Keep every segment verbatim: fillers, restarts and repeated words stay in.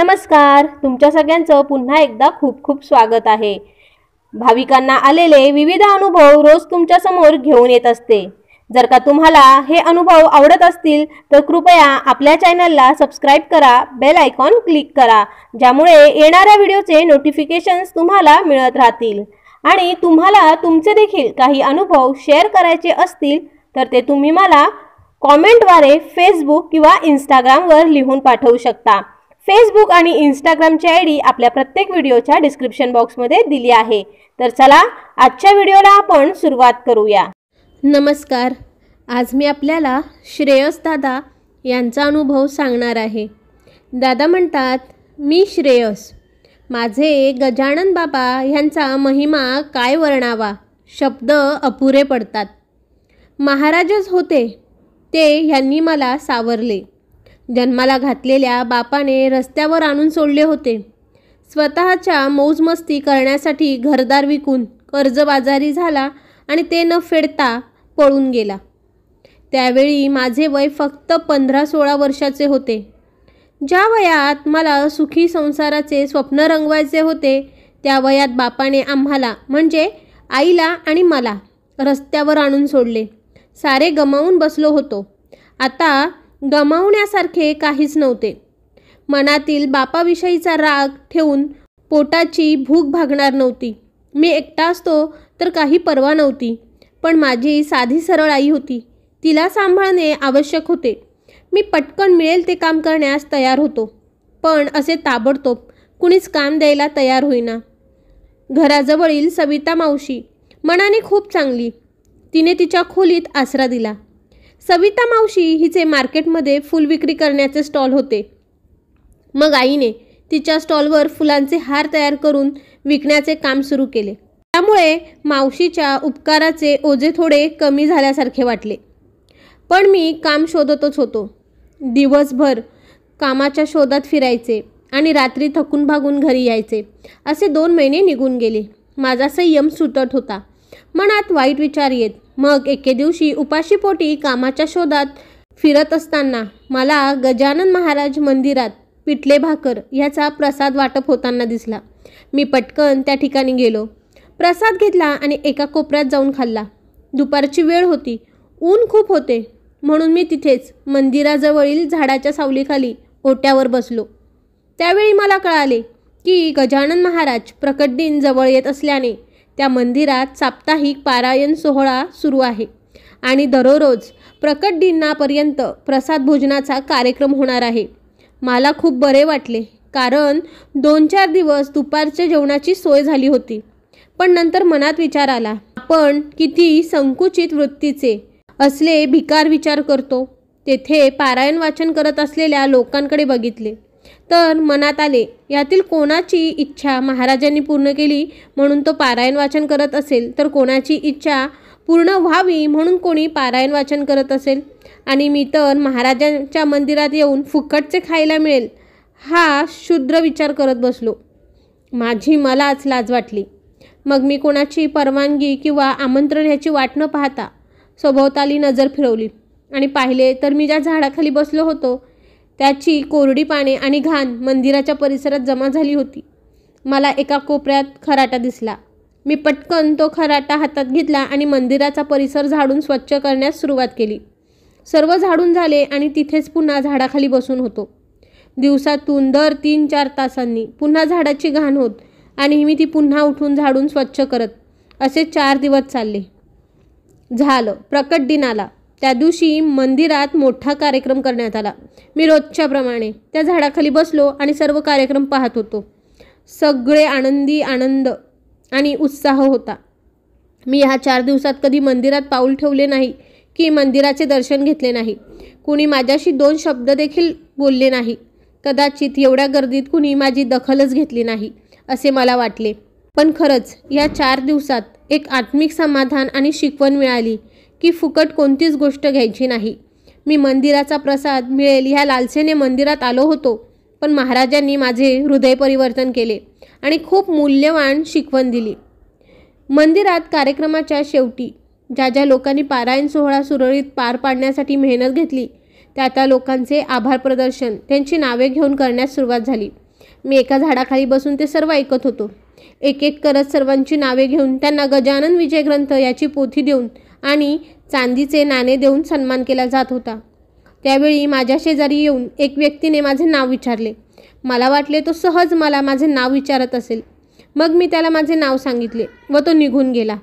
नमस्कार, तुमच्या सगळ्यांचं पुन्हा एकदा खूप खूप स्वागत आहे। भाविकांना आलेले विविध अनुभव रोज तुमच्या समोर घेऊन येत असते। जर का तुम्हाला हे अनुभव आवडत असतील तर कृपया आपल्या चॅनलला सबस्क्राइब करा, बेल आयकॉन क्लिक करा, ज्यामुळे येणाऱ्या व्हिडिओचे नोटिफिकेशन्स तुम्हाला मिळत राहतील। आणि तुम्हाला तुमचे देखील काही अनुभव शेअर करायचे असतील तर ते तुम्ही मला कॉमेंटद्वारे फेसबुक किंवा इंस्टाग्रामवर लिहून पाठवू शकता। फेसबुक आणि इंस्टाग्रामची आयडी आपल्या प्रत्येक व्हिडिओच्या डिस्क्रिप्शन बॉक्समध्ये दिली आहे। तर चला आजच्या व्हिडिओला आपण सुरुवात करूया। नमस्कार, आज मी आपल्याला श्रेयस दादा यांचा अनुभव सांगणार आहे। दादा म्हणतात, मी श्रेयस, माझे गजानन बाबा यांचा महिमा काय वर्णावा, शब्द अपुरे पडतात। महाराजच होते ते, यांनी मला सावरले। जन्माला घातलेल्या बापाने रस्त्यावर आणून सोडले होते। स्वतःच्या मौजमस्ती करण्यासाठी घरदार विकून कर्जबाजारी झाला आणि ते न फेडता पळून गेला। त्यावेळी माझे वय फक्त पंधरा सोळा वर्षाचे होते। ज्या वयात मला सुखी संसाराचे स्वप्न रंगवायचे होते त्या वयात बापाने आम्हाला, म्हणजे आईला आणि मला, रस्त्यावर आणून सोडले। सारे गमावून बसलो होतो। आता गमावण्यासारखे काहीच नव्हते। मनातील बापाविषयीचा राग ठेवून पोटाची भूक भागणार नव्हती। मी एकटा असतो तर काही पर्वा नव्हती, पण माझी साधी सरळ आई होती, तिला सांभाळणे आवश्यक होते। मी पटकन मिळेल ते काम करण्यास तयार होतो, पण असे ताबडतोब कुणीच काम द्यायला तयार होईना। घराजवळील सविता मावशी मनाने खूप चांगली, तिने तिच्या खोलीत आसरा दिला। सविता मावशी हिचे मार्केटमध्ये फुल विक्री करण्याचे स्टॉल होते। मग आईने तिच्या स्टॉलवर फुलांचे हार तयार करून विकण्याचे काम सुरू केले। त्यामुळे मावशीच्या उपकाराचे ओझे थोडे कमी झाल्यासारखे वाटले, पण मी काम शोधतच होतो। दिवसभर कामाच्या शोधात फिरायचे आणि रात्री थकून भागून घरी यायचे, असे दोन महिने निघून गेले। माझा संयम सुटत होता, मनात वाईट विचार येत। मग एके दिवशी उपाशीपोटी कामाच्या शोधात फिरत असताना मला गजानन महाराज मंदिरात पिठले भाकर याचा प्रसाद वाटप होताना दिसला। मी पटकन त्या ठिकाणी गेलो, प्रसाद घेतला आणि एका कोपऱ्यात जाऊन खाल्ला। दुपारची वेळ होती, ऊन खूप होते, म्हणून मी तिथेच मंदिराजवळील झाडाच्या सावलीखाली ओट्यावर बसलो। त्यावेळी मला कळाले की गजानन महाराज प्रकट दिन जवळ येत असल्याने त्या मंदिरात साप्ताहिक पारायण सोहळा सुरू आहे आणि दररोज प्रकट दिनापर्यंत प्रसाद भोजनाचा कार्यक्रम होणार आहे। मला खूप बरे वाटले, कारण दोन चार दिवस दुपारच्या जेवणाची सोय झाली होती। पण नंतर मनात विचार आला, आपण किती संकुचित वृत्तीचे असले भिकार विचार करतो। तेथे पारायण वाचन करत असलेल्या लोकांकडे बघितले तर मनात आले, यातील कोणाची इच्छा महाराजांनी पूर्ण केली म्हणून तो पारायण वाचन करत असेल, तर कोणाची इच्छा पूर्ण व्हावी म्हणून कोणी पारायण वाचन करत असेल। आणि मी तर महाराजांच्या मंदिरात येऊन फुकटचे खायला मिळेल हा शूद्र विचार करत बसलो। माझी मलाच लाज वाटली। मग मी कोणाची परवानगी किंवा आमंत्रण ह्याची वाट न पाहता सभोवताली नजर फिरवली आणि पाहिले तर मी ज्या झाडाखाली बसलो होतो त्याची कोरडी पाने आणि घाण मंदिराच्या परिसरात जमा झाली होती। मला एका कोपऱ्यात खराटा दिसला। मी पटकन तो खराटा हातात घेतला आणि मंदिराचा परिसर झाडून स्वच्छ करण्यास सुरुवात केली। सर्व झाडून झाले आणि तिथेच पुन्हा झाडाखाली बसून होतो। दिवसातून दर तीन चार तासांनी पुन्हा झाडाची घाण होत आणि मी ती पुन्हा उठून झाडून स्वच्छ करत, असे चार दिवस चालले। झालं, प्रकट दिन आला। त्या दिवशी मंदिरात मोठा कार्यक्रम करण्यात आला। मी रोजच्याप्रमाणे त्या झाडाखाली बसलो आणि सर्व कार्यक्रम पाहत होतो। सगळे आनंदी आनंद आणि उत्साह होता। मी ह्या चार दिवसात कधी मंदिरात पाऊल ठेवले नाही की मंदिराचे दर्शन घेतले नाही। कुणी माझ्याशी दोन शब्द देखील बोलले नाही। कदाचित एवढ्या गर्दीत कुणी माझी दखलच घेतली नाही असे मला वाटले। पण खरंच या चार दिवसात एक आत्मिक समाधान आणि शिकवण मिळाली की फुकट कोणतीच गोष्ट घ्यायची नाही। मी मंदिराचा प्रसाद मिळेल ह्या लालसेने मंदिरात आलो होतो, पण महाराजांनी माझे हृदय परिवर्तन केले आणि खूप मूल्यवान शिकवण दिली। मंदिरात कार्यक्रमाच्या शेवटी ज्या ज्या लोकांनी पारायण सोहळा सुरळीत पार पाडण्यासाठी मेहनत घेतली त्या त्या लोकांचे आभार प्रदर्शन त्यांची नावे घेऊन करण्यास सुरुवात झाली। मी एका झाडाखाली बसून ते सर्व ऐकत होतो। एक एक करत सर्वांची नावे घेऊन त्यांना गजानन विजय ग्रंथ याची पोथी देऊन आणि चांदीचे नाणे देऊन सन्मान केला जात होता। त्यावेळी माझ्या शेजारी येऊन एक व्यक्तीने माझे नाव विचारले। मला वाटले तो सहज मला माझे नाव विचारत असेल। मग मी त्याला माझे नाव सांगितले व तो निघून गेला।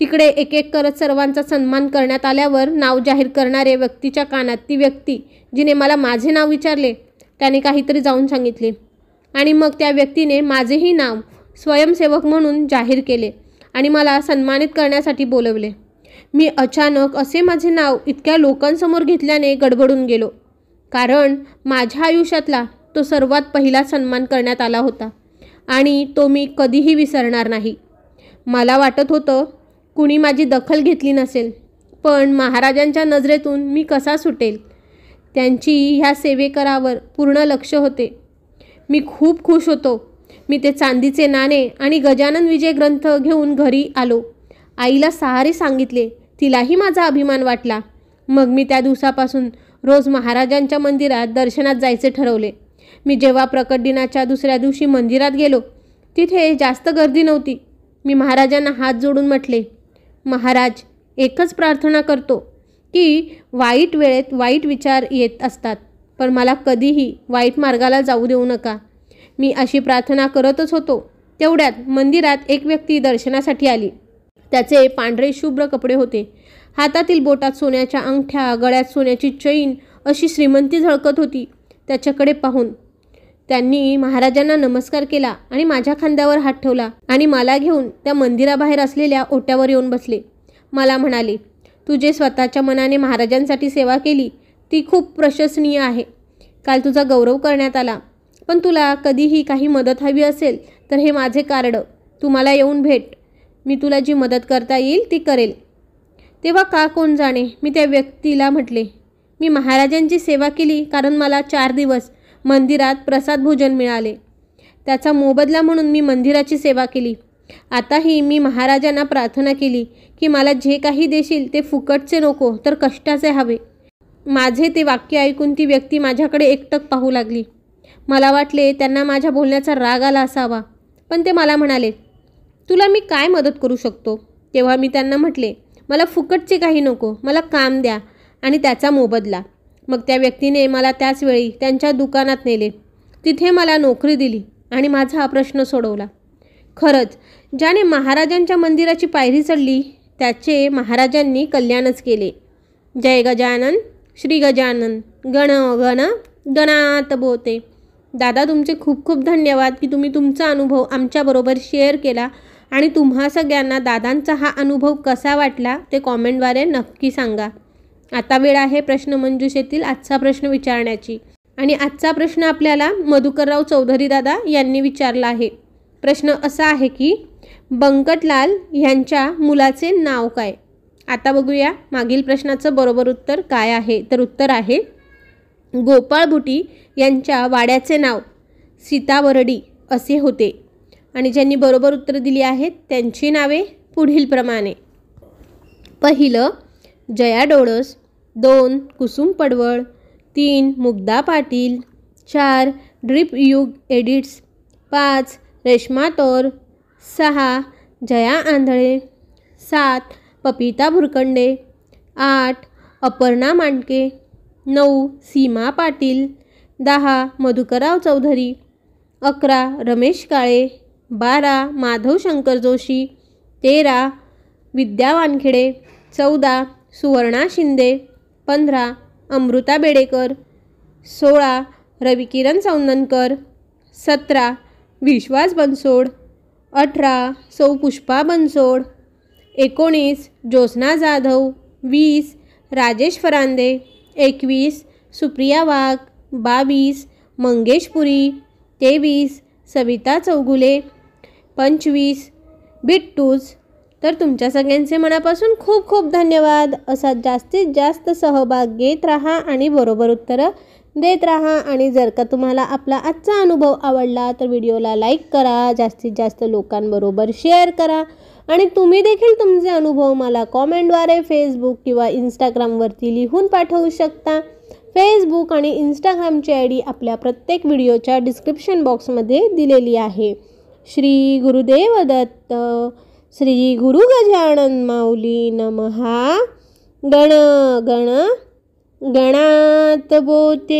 तिकडे एक एक करत सर्वांचा सन्मान करण्यात आल्यावर नाव जाहीर करणारे व्यक्तीच्या कानात ती व्यक्ती जिने मला माझे नाव विचारले त्याने काहीतरी जाऊन सांगितले आणि मग त्या व्यक्तीने माझेही नाव स्वयंसेवक म्हणून जाहीर केले आणि मला सन्मानित करण्यासाठी बोलवले। मी अचानक असे माझे नाव इतक्या लोकांसमोर घेतल्याने गडबडून गेलो, कारण माझ्या आयुष्यातला तो सर्वात पहिला सन्मान करण्यात आला होता आणि तो मी कधीही विसरणार नाही। मला वाटत होतं कुणी माझी दखल घेतली नसेल, पण महाराजांच्या नजरेतून मी कसा सुटेल त्यांची ह्या सेवेकरावर पूर्ण लक्ष होते। मी खूप खुश होतो। मी ते चांदीचे नाणे आणि गजानन विजय ग्रंथ घेऊन घरी आलो। आईला सारे सांगितले, तिलाही माझा अभिमान वाटला। मग मी त्या दिवसापासून रोज महाराजांच्या मंदिरात दर्शनात जायचे ठरवले। मी जेव्हा प्रकट दिनाच्या दुसऱ्या दिवशी मंदिरात गेलो तिथे जास्त गर्दी नव्हती। मी महाराजांना हात जोडून म्हटले, महाराज, एकच प्रार्थना करतो की वाईट वेळेत वाईट विचार येत असतात, पण मला कधीही वाईट मार्गाला जाऊ देऊ नका। मी अशी प्रार्थना करतच होतो तेवढ्यात मंदिरात एक व्यक्ती दर्शनासाठी आली। त्याचे पांढरे शुभ्र कपडे होते, हातातील बोटात सोन्याच्या अंगठ्या, गळ्यात सोन्याची चैन अशी श्रीमंती झळकत होती। त्याच्याकडे पाहून त्यांनी महाराजांना नमस्कार केला आणि माझ्या खांद्यावर हात ठेवला आणि मला घेऊन त्या मंदिराबाहेर असलेल्या ओट्यावर येऊन बसले। मला म्हणाले, तू जे स्वतःच्या मनाने महाराजांसाठी सेवा केली ती खूप प्रशंसनीय आहे। काल तुझा गौरव करण्यात आला, पण तुला कधीही काही मदत हवी असेल तर हे माझे कार्ड, तू मला येऊन भेट, मी तुला जी मदत करता येईल ती करेल। तेव्हा का कोण जाणे मी त्या व्यक्तीला म्हटले, मी महाराजांची सेवा केली कारण मला चार दिवस मंदिरात प्रसाद भोजन मिळाले, त्याचा मोबदला म्हणून मी मंदिराची सेवा केली। आताही मी महाराजांना प्रार्थना केली की मला जे काही देशील ते फुकटचे नको तर कष्टाचे हवे। माझे ते वाक्य ऐकून ती व्यक्ती माझ्याकडे एकटक पाहू लागली। मला वाटले त्यांना माझ्या बोलण्याचा राग आला असावा, पण ते मला म्हणाले, तुला मी काय मदत करू शकतो? तेव्हा मी त्यांना म्हटले, मला फुकटचे काही नको, मला काम द्या आणि त्याचा मोबदला। मग त्या व्यक्तीने मला त्याच वेळी त्यांच्या दुकानात नेले, तिथे मला नोकरी दिली आणि माझा हा प्रश्न सोडवला। खरंच ज्याने महाराजांच्या मंदिराची पायरी चढली त्याचे महाराजांनी कल्याणच केले। जय गजानन, श्री गजानन, गण गण गणात बोते। दादा, तुमचे खूप खूप धन्यवाद की तुम्ही तुमचा अनुभव आमच्याबरोबर शेअर केला आणि तुम्हा सगळ्यांना दादांचा हा अनुभव कसा वाटला ते कॉमेंटद्वारे नक्की सांगा। आता वेळ आहे प्रश्नमंजुषेतील आजचा प्रश्न विचारण्याची आणि आजचा प्रश्न आपल्याला मधुकरराव चौधरी दादा यांनी विचारला आहे। प्रश्न असा आहे की बंकटलाल यांच्या मुलाचे नाव काय? आता बघूया मागील प्रश्नाचं बरोबर उत्तर काय आहे। तर उत्तर आहे गोपाळ बुटी यांच्या वाड्याचे नाव सीतावरडी असे होते आणि ज्यांनी बरोबर उत्तर दिली आहेत त्यांची नावे पुढील प्रमाणे। पहिलं जया डोळस, दोन कुसुम पडवळ, तीन मुग्धा पाटील, चार ड्रीप युग एडिट्स, पाच रेश्मा तोर, सहा जया आंधळे, सात पपिता भुरकंडे, आठ अपर्णा मांडके, नऊ सीमा पाटील, दहा मधुकरराव चौधरी, अकरा रमेश काळे, बारा माधव शंकर जोशी, तेरा विद्या वानखेडे, चौदा सुवर्णा शिंदे, पंधरा अमृता बेडेकर, सोळा रविकिरण सौंदनकर, सतरा विश्वास बनसोड, अठरा सौ पुष्पा बनसोड, एकोणीस ज्योत्स्ना जाधव, वीस राजेश फरांदे, एकवीस सुप्रिया वाघ, बावीस मंगेश पुरी, तेवीस सविता चौगुले, पंचवीस बिट्टूज। तर तुमच्या सगळ्यांचे मनापासून खूप खूप धन्यवाद। असा जास्तीत जास्त सहभाग घेत राहा आणि बरोबर उत्तरं देत राहा आणि जर का तुम्हाला आपला आजचा अनुभव आवडला तर व्हिडिओला लाईक करा, जास्तीत जास्त लोकांबरोबर शेअर करा आणि तुम्ही देखील तुमचे अनुभव मला कॉमेंटद्वारे फेसबुक किंवा इंस्टाग्रामवरती लिहून पाठवू शकता। फेसबुक आणि इंस्टाग्रामची आय डी आपल्या प्रत्येक व्हिडिओच्या डिस्क्रिप्शन बॉक्समध्ये दिलेली आहे। श्री गुरुदेव दत्त, श्री गुरु गजानन माऊली नमहा। गण गण गणात बोते।